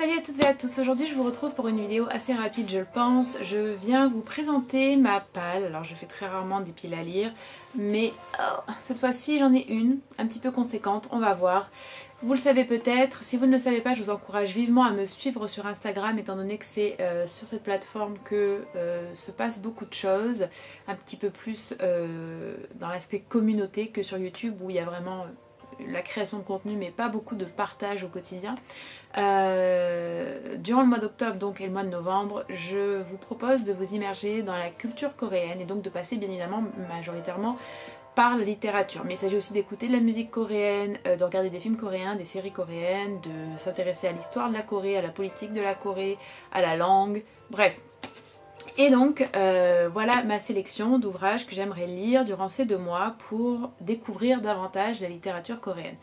Salut à toutes et à tous, aujourd'hui je vous retrouve pour une vidéo assez rapide je le pense. Je viens vous présenter ma palle, alors je fais très rarement des piles à lire, mais cette fois-ci j'en ai une, un petit peu conséquente, on va voir. Vous le savez peut-être, si vous ne le savez pas je vous encourage vivement à me suivre sur Instagram étant donné que c'est sur cette plateforme que se passe beaucoup de choses, un petit peu plus dans l'aspect communauté que sur YouTube où il y a vraiment... la création de contenu mais pas beaucoup de partage au quotidien. Durant le mois d'octobre donc et le mois de novembre, je vous propose de vous immerger dans la culture coréenne et donc de passer bien évidemment majoritairement par la littérature. Mais il s'agit aussi d'écouter de la musique coréenne, de regarder des films coréens, des séries coréennes, de s'intéresser à l'histoire de la Corée, à la politique de la Corée, à la langue, bref. Et donc voilà ma sélection d'ouvrages que j'aimerais lire durant ces 2 mois pour découvrir davantage la littérature coréenne.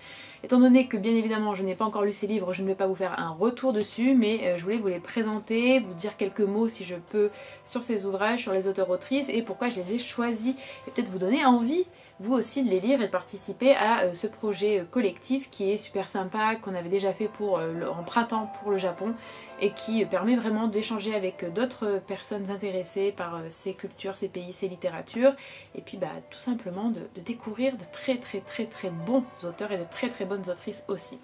Étant donné que bien évidemment je n'ai pas encore lu ces livres, je ne vais pas vous faire un retour dessus, mais je voulais vous les présenter, vous dire quelques mots si je peux sur ces ouvrages, sur les auteurs-autrices et pourquoi je les ai choisis et peut-être vous donner envie vous aussi de les lire et de participer à ce projet collectif qui est super sympa, qu'on avait déjà fait pour, en printemps pour le Japon et qui permet vraiment d'échanger avec d'autres personnes intéressées par ces cultures, ces pays, ces littératures et puis bah, tout simplement de découvrir de très bons auteurs et de très bonnes autrices aussi.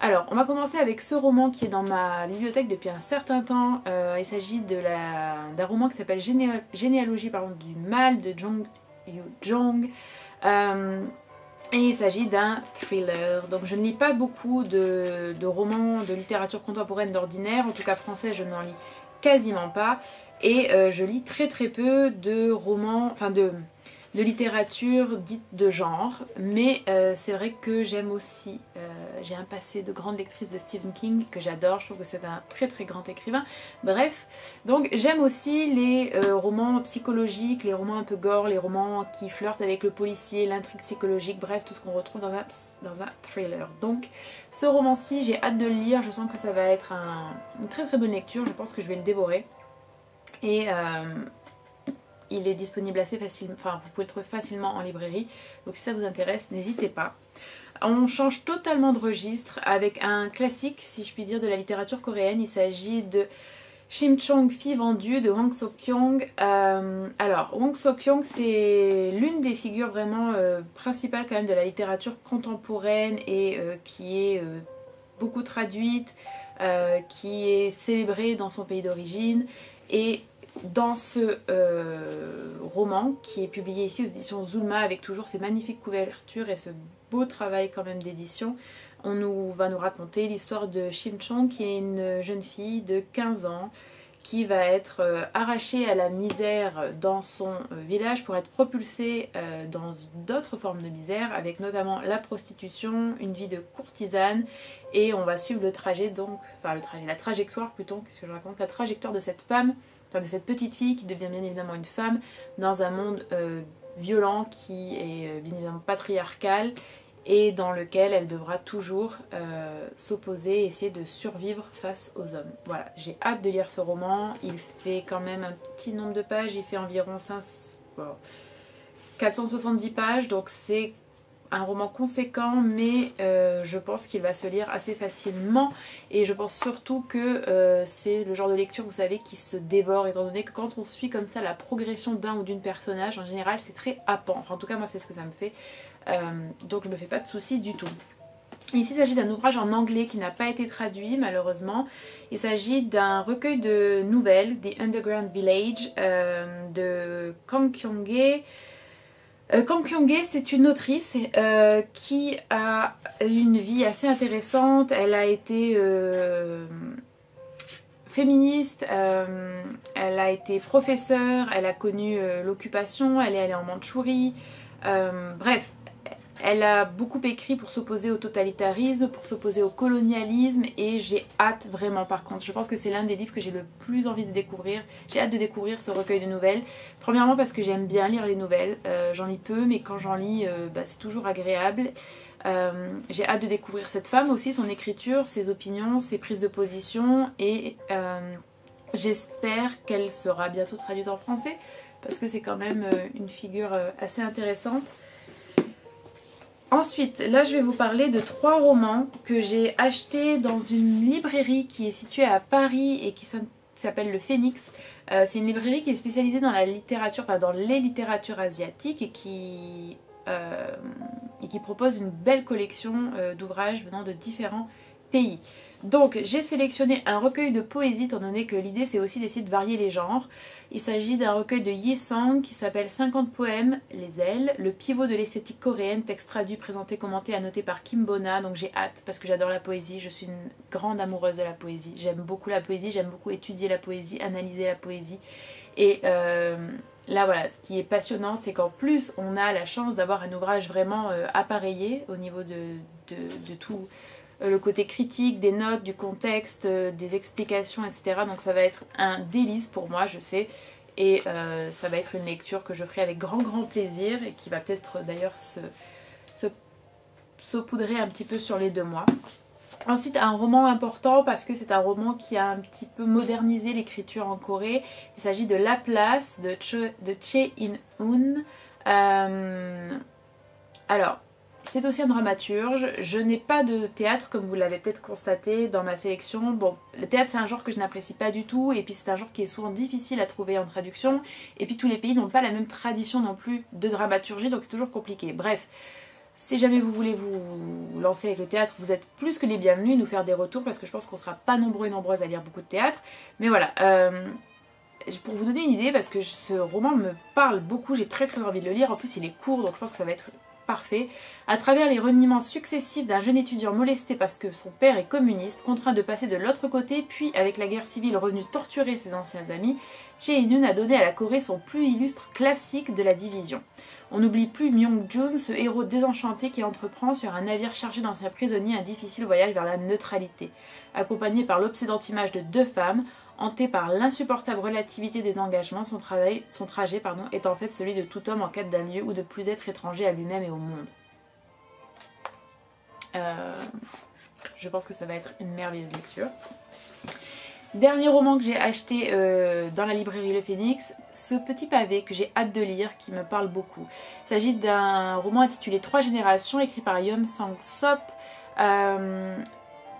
Alors on va commencer avec ce roman qui est dans ma bibliothèque depuis un certain temps. Il s'agit d'un roman qui s'appelle Généalogie du mal de Jong-yu-Jong. Et il s'agit d'un thriller, donc je ne lis pas beaucoup de romans de littérature contemporaine d'ordinaire, en tout cas français je n'en lis quasiment pas, et je lis très peu de romans, enfin de littérature dite de genre, mais c'est vrai que j'aime aussi, j'ai un passé de grande lectrice de Stephen King que j'adore, je trouve que c'est un très grand écrivain, bref, donc j'aime aussi les romans psychologiques, les romans un peu gore, les romans qui flirtent avec le policier, l'intrigue psychologique, bref tout ce qu'on retrouve dans un thriller. Donc ce roman-ci j'ai hâte de le lire, je sens que ça va être une très bonne lecture, je pense que je vais le dévorer et... il est disponible assez facilement, enfin vous pouvez le trouver facilement en librairie, donc si ça vous intéresse, n'hésitez pas. On change totalement de registre avec un classique, si je puis dire, de la littérature coréenne. Il s'agit de Shim Chong, fille vendue, de Hwang Sok-yong. Alors, Hwang Sok-yong, c'est l'une des figures vraiment principales quand même de la littérature contemporaine et qui est beaucoup traduite, qui est célébrée dans son pays d'origine et... dans ce roman qui est publié ici aux éditions Zulma avec toujours ces magnifiques couvertures et ce beau travail quand même d'édition, on va nous raconter l'histoire de Shim Chong qui est une jeune fille de 15 ans qui va être arrachée à la misère dans son village pour être propulsée dans d'autres formes de misère avec notamment la prostitution, une vie de courtisane et on va suivre le trajet donc, enfin la trajectoire plutôt, qu'est-ce que je raconte, la trajectoire de cette femme, de cette petite fille qui devient bien évidemment une femme dans un monde violent qui est bien évidemment patriarcal et dans lequel elle devra toujours s'opposer et essayer de survivre face aux hommes. Voilà, j'ai hâte de lire ce roman, il fait quand même un petit nombre de pages, il fait environ 470 pages, donc c'est un roman conséquent mais je pense qu'il va se lire assez facilement et je pense surtout que c'est le genre de lecture, vous savez, qui se dévore étant donné que quand on suit comme ça la progression d'un ou d'une personnage, en général c'est très happant, enfin en tout cas moi c'est ce que ça me fait, donc je me fais pas de soucis du tout. Ici il s'agit d'un ouvrage en anglais qui n'a pas été traduit malheureusement, il s'agit d'un recueil de nouvelles, The Underground Village de Kang Kyong-ae. Kang Kyong-ae, c'est une autrice qui a une vie assez intéressante, elle a été féministe, elle a été professeure, elle a connu l'occupation, elle est allée en Mandchourie, bref, elle a beaucoup écrit pour s'opposer au totalitarisme, pour s'opposer au colonialisme et j'ai hâte vraiment par contre. Je pense que c'est l'un des livres que j'ai le plus envie de découvrir. J'ai hâte de découvrir ce recueil de nouvelles. Premièrement parce que j'aime bien lire les nouvelles. J'en lis peu mais quand j'en lis c'est toujours agréable. J'ai hâte de découvrir cette femme aussi, son écriture, ses opinions, ses prises de position et j'espère qu'elle sera bientôt traduite en français parce que c'est quand même une figure assez intéressante. Ensuite, là je vais vous parler de trois romans que j'ai achetés dans une librairie qui est située à Paris et qui s'appelle Le Phénix. C'est une librairie qui est spécialisée dans la littérature, enfin dans les littératures asiatiques et qui propose une belle collection d'ouvrages venant de différents pays. Donc j'ai sélectionné un recueil de poésie, étant donné que l'idée c'est aussi d'essayer de varier les genres. Il s'agit d'un recueil de Yi Sang qui s'appelle 50 poèmes, les ailes, le pivot de l'esthétique coréenne, texte traduit, présenté, commenté, annoté par Kim Bona. Donc j'ai hâte parce que j'adore la poésie, je suis une grande amoureuse de la poésie. J'aime beaucoup la poésie, j'aime beaucoup étudier la poésie, analyser la poésie. Et là voilà, ce qui est passionnant c'est qu'en plus on a la chance d'avoir un ouvrage vraiment appareillé au niveau de tout... le côté critique, des notes, du contexte, des explications, etc. Donc ça va être un délice pour moi, je sais. Et ça va être une lecture que je ferai avec grand plaisir et qui va peut-être d'ailleurs se saupoudrer un petit peu sur les 2 mois. Ensuite, un roman important parce que c'est un roman qui a un petit peu modernisé l'écriture en Corée. Il s'agit de La Place de Che In-Hun. Alors... c'est aussi un dramaturge, je n'ai pas de théâtre comme vous l'avez peut-être constaté dans ma sélection. Bon, le théâtre c'est un genre que je n'apprécie pas du tout et puis c'est un genre qui est souvent difficile à trouver en traduction et puis tous les pays n'ont pas la même tradition non plus de dramaturgie donc c'est toujours compliqué. Bref, si jamais vous voulez vous lancer avec le théâtre, vous êtes plus que les bienvenus, nous faire des retours parce que je pense qu'on ne sera pas nombreux et nombreuses à lire beaucoup de théâtre. Mais voilà, pour vous donner une idée parce que ce roman me parle beaucoup, j'ai très envie de le lire, en plus il est court donc je pense que ça va être... parfait. À travers les reniements successifs d'un jeune étudiant molesté parce que son père est communiste, contraint de passer de l'autre côté, puis avec la guerre civile revenu torturer ses anciens amis, Che In-hun a donné à la Corée son plus illustre classique de la division. On n'oublie plus Myung-Joon, ce héros désenchanté qui entreprend sur un navire chargé d'anciens prisonniers un difficile voyage vers la neutralité. Accompagné par l'obsédante image de 2 femmes, hanté par l'insupportable relativité des engagements, son trajet est en fait celui de tout homme en quête d'un lieu ou de plus être étranger à lui-même et au monde. Je pense que ça va être une merveilleuse lecture. Dernier roman que j'ai acheté dans la librairie Le Phénix, ce petit pavé que j'ai hâte de lire, qui me parle beaucoup. Il s'agit d'un roman intitulé 3 générations, écrit par Yom Sang Sop.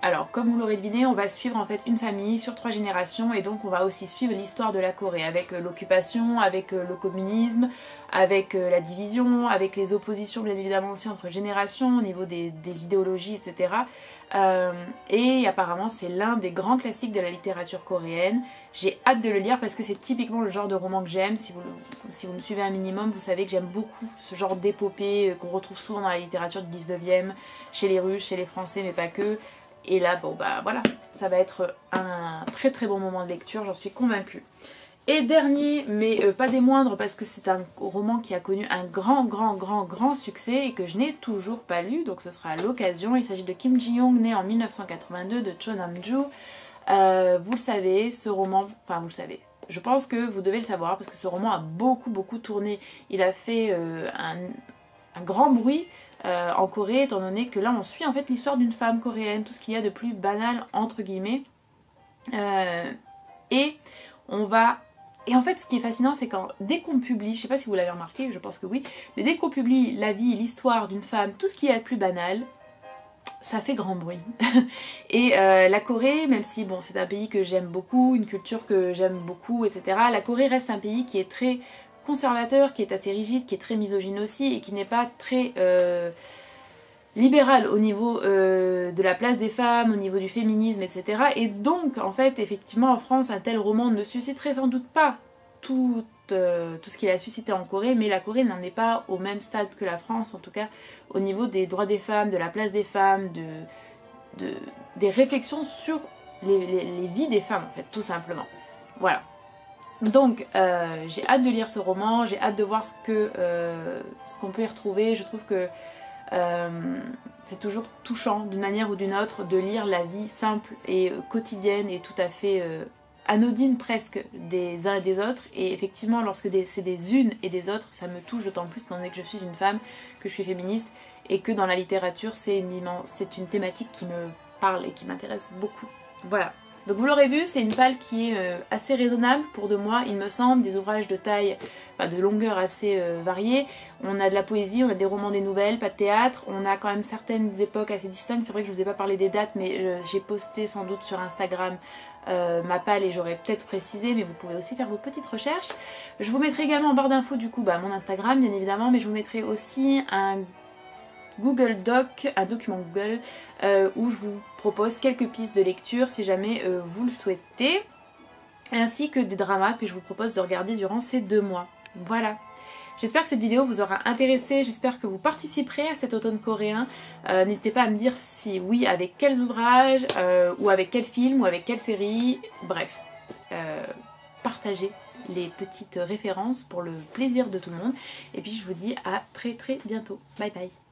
Alors, comme vous l'aurez deviné, on va suivre en fait une famille sur 3 générations et donc on va aussi suivre l'histoire de la Corée avec l'occupation, avec le communisme, avec la division, avec les oppositions bien évidemment aussi entre générations au niveau des idéologies, etc. Et apparemment c'est l'un des grands classiques de la littérature coréenne. J'ai hâte de le lire parce que c'est typiquement le genre de roman que j'aime. Si vous me suivez un minimum, vous savez que j'aime beaucoup ce genre d'épopée qu'on retrouve souvent dans la littérature du 19e, chez les Russes, chez les Français, mais pas que. Et là, bon bah voilà, ça va être un très bon moment de lecture, j'en suis convaincue. Et dernier, mais pas des moindres, parce que c'est un roman qui a connu un grand succès et que je n'ai toujours pas lu, donc ce sera l'occasion. Il s'agit de Kim Ji-young, né en 1982, de Cho Nam-joo. Vous le savez, ce roman, enfin vous le savez, je pense que vous devez le savoir, parce que ce roman a beaucoup tourné. Il a fait un grand bruit en Corée, étant donné que là on suit en fait l'histoire d'une femme coréenne, tout ce qu'il y a de plus banal entre guillemets, et en fait ce qui est fascinant c'est quand dès qu'on publie, je sais pas si vous l'avez remarqué, je pense que oui, mais dès qu'on publie la vie, l'histoire d'une femme, tout ce qu'il y a de plus banal, ça fait grand bruit. Et la Corée, même si bon c'est un pays que j'aime beaucoup, une culture que j'aime beaucoup, etc., la Corée reste un pays qui est très conservateur, qui est assez rigide, qui est très misogyne aussi et qui n'est pas très libéral au niveau de la place des femmes, au niveau du féminisme, etc. Et donc en fait effectivement en France un tel roman ne susciterait sans doute pas tout ce qu'il a suscité en Corée, mais la Corée n'en est pas au même stade que la France, en tout cas au niveau des droits des femmes, de la place des femmes, des réflexions sur les vies des femmes en fait, tout simplement. Voilà. Donc j'ai hâte de lire ce roman, j'ai hâte de voir ce qu'on peut y retrouver. Je trouve que c'est toujours touchant d'une manière ou d'une autre de lire la vie simple et quotidienne et tout à fait anodine presque des uns et des autres. Et effectivement lorsque c'est des unes et des autres, ça me touche d'autant plus étant donné que je suis une femme, que je suis féministe et que dans la littérature c'est une thématique qui me parle et qui m'intéresse beaucoup. Voilà. Donc vous l'aurez vu, c'est une palle qui est assez raisonnable pour de moi, il me semble, des ouvrages de taille, enfin de longueur assez variée. On a de la poésie, on a des romans, des nouvelles, pas de théâtre, on a quand même certaines époques assez distinctes. C'est vrai que je vous ai pas parlé des dates, mais j'ai posté sans doute sur Instagram ma palle et j'aurais peut-être précisé, mais vous pouvez aussi faire vos petites recherches. Je vous mettrai également en barre d'infos du coup mon Instagram bien évidemment, mais je vous mettrai aussi un Google Doc, un document Google où je vous propose quelques pistes de lecture si jamais vous le souhaitez, ainsi que des dramas que je vous propose de regarder durant ces 2 mois. Voilà, j'espère que cette vidéo vous aura intéressé, j'espère que vous participerez à cet automne coréen. N'hésitez pas à me dire si oui, avec quels ouvrages, ou avec quel film, ou avec quelle série, bref, partagez les petites références pour le plaisir de tout le monde, et puis je vous dis à très bientôt, bye bye.